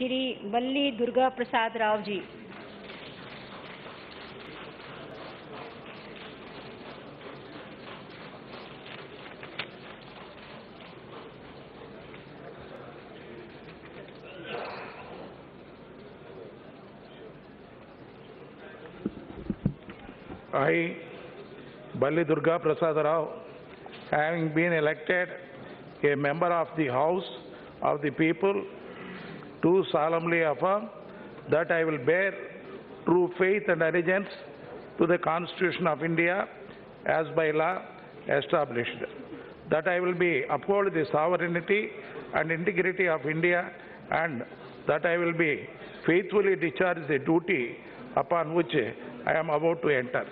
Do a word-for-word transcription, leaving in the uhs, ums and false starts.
Shri Balli Durga Prasad Raoji. I, Balli Durga Prasad Rao, having been elected a member of the House of the People, do solemnly affirm that I will bear true faith and allegiance to the Constitution of India as by law established, that I will be uphold the sovereignty and integrity of India, and that I will be faithfully discharge the duty upon which I am about to enter.